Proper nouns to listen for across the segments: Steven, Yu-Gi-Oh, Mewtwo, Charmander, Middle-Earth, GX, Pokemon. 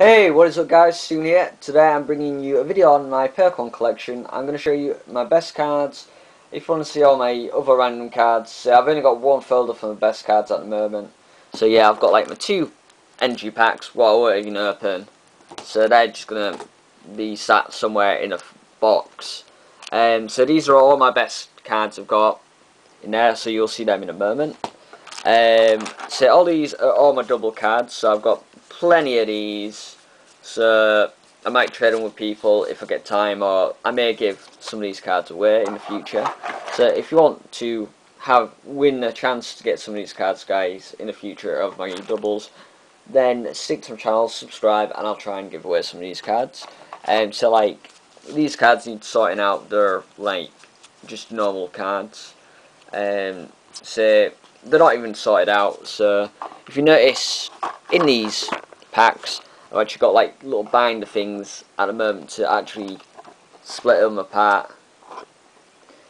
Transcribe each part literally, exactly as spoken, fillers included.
Hey, what is up guys, Steven here. Today I'm bringing you a video on my Pokemon collection. I'm going to show you my best cards. If you want to see all my other random cards, I've only got one folder for the best cards at the moment. So yeah, I've got like my two energy packs, what I won't even open. So they're just going to be sat somewhere in a box. Um, so these are all my best cards I've got in there, so you'll see them in a moment. Um, so all these are all my double cards, so I've got plenty of these, so I might trade them with people if I get time, or I may give some of these cards away in the future. So if you want to have win a chance to get some of these cards guys in the future of my doubles, then stick to my channel, subscribe, and I'll try and give away some of these cards. And um, so like these cards need sorting out, they're like just normal cards, and um, so they're not even sorted out. So if you notice in these packs, I've actually got like little binder things at the moment to actually split them apart,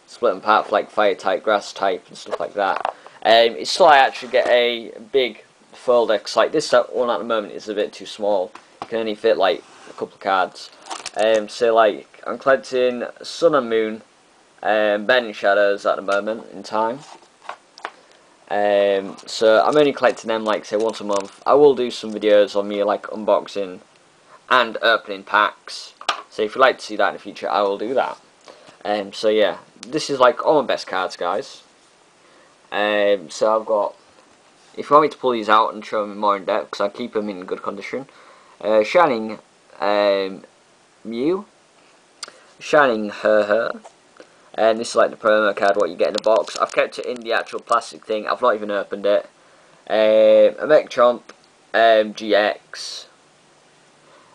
split them apart for like fire type, grass type and stuff like that. Um, it's so I actually get a big folder, because like this one at the moment is a bit too small, you can only fit like a couple of cards. Um, so like I'm collecting Sun and Moon and um, Burning Shadows at the moment in time. Um, so I'm only collecting them like say once a month. I will do some videos on me like unboxing and opening packs, so if you'd like to see that in the future, I will do that. Um, so yeah, this is like all my best cards guys. Um, so I've got, if you want me to pull these out and show them more in depth, because I keep them in good condition, uh, Shining um, Mew, Shining Her-Her. And this is like the promo card, what you get in the box. I've kept it in the actual plastic thing, I've not even opened it. Um, a Mechtromp um, G X.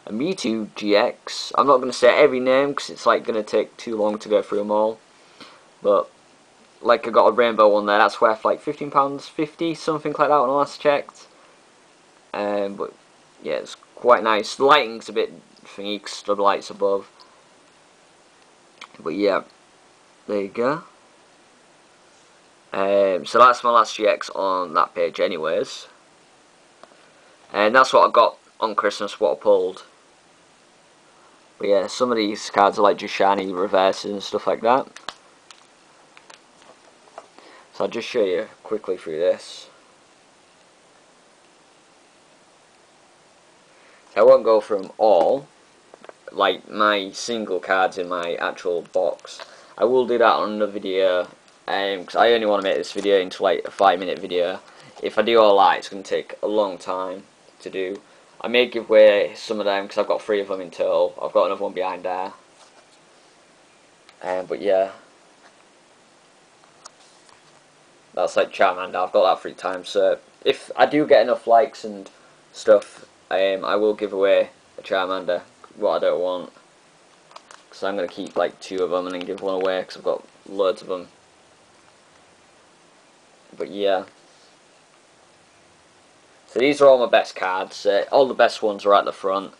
A Mewtwo G X. I'm not going to say every name, because it's like going to take too long to go through them all. But, like I got a rainbow one there, that's worth like fifteen pounds fifty, something like that when I last checked. Um, but, yeah, it's quite nice. The lighting's a bit thingy, because the light's above. But yeah. There you go. Um, so that's my last G X on that page anyways. And that's what I got on Christmas, what I pulled. But yeah, some of these cards are like just shiny reverses and stuff like that. So I'll just show you quickly through this. So I won't go through them all, like my single cards in my actual box. I will do that on another video, because um, I only want to make this video into like a five minute video. If I do all that, it's going to take a long time to do. I may give away some of them, because I've got three of them in total. I've got another one behind there. Um, but yeah. That's like Charmander, I've got that three times. So if I do get enough likes and stuff, um, I will give away a Charmander, what I don't want. So I'm going to keep like two of them and then give one away, because I've got loads of them. But yeah. So these are all my best cards. Uh, all the best ones are at the front.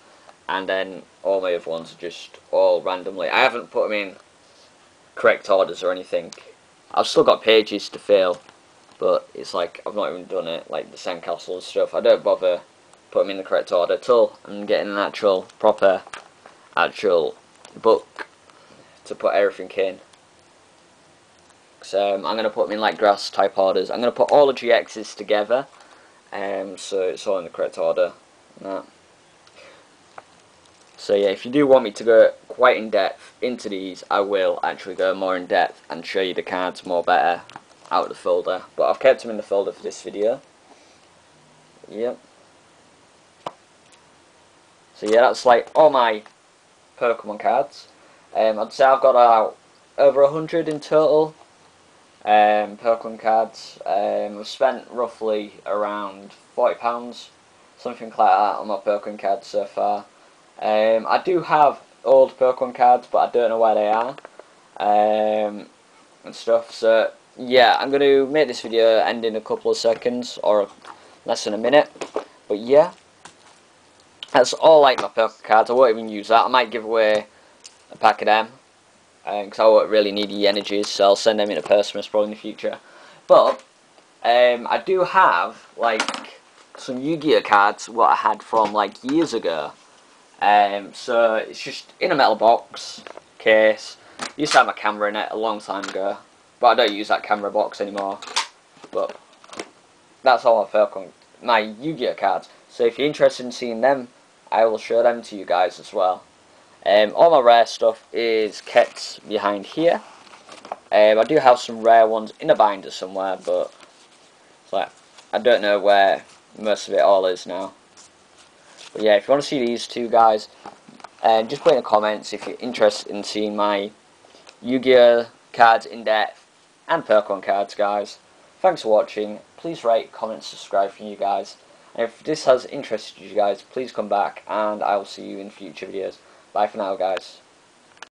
And then all my other ones are just all randomly. I haven't put them in correct orders or anything. I've still got pages to fill. But it's like I've not even done it. Like the sandcastle and stuff. I don't bother putting them in the correct order at all. I'm getting an actual proper actual... book to put everything in. So um, I'm going to put them in like grass type orders. I'm going to put all the G X's together, um, so it's all in the correct order. That. So yeah, if you do want me to go quite in depth into these, I will actually go more in depth and show you the cards more better out of the folder. But I've kept them in the folder for this video. Yep. So yeah, that's like all my Pokemon cards. Um, I'd say I've got out over a hundred in total um, Pokemon cards. um, I've spent roughly around forty pounds, something like that, on my Pokemon cards so far. um, I do have old Pokemon cards, but I don't know where they are um, and stuff. So yeah, I'm going to make this video end in a couple of seconds, or less than a minute. But yeah, that's all like my Pokemon cards. I won't even use that. I might give away a pack of them, because um, I won't really need the energies, so I'll send them in a Persimus probably in the future. But um, I do have like some Yu-Gi-Oh cards, what I had from like years ago. Um, so it's just in a metal box case. I used to have my camera in it a long time ago, but I don't use that camera box anymore. But that's all I felt on my Yu-Gi-Oh cards. So if you're interested in seeing them, I will show them to you guys as well. Um, all my rare stuff is kept behind here. Um, I do have some rare ones in a binder somewhere, but it's like I don't know where most of it all is now. But yeah, if you want to see these two guys, um, just put in the comments if you're interested in seeing my Yu-Gi-Oh cards in depth and Pokemon cards, guys. Thanks for watching. Please rate, comment, subscribe from you guys. And if this has interested you guys, please come back and I will see you in future videos. Bye for now, guys.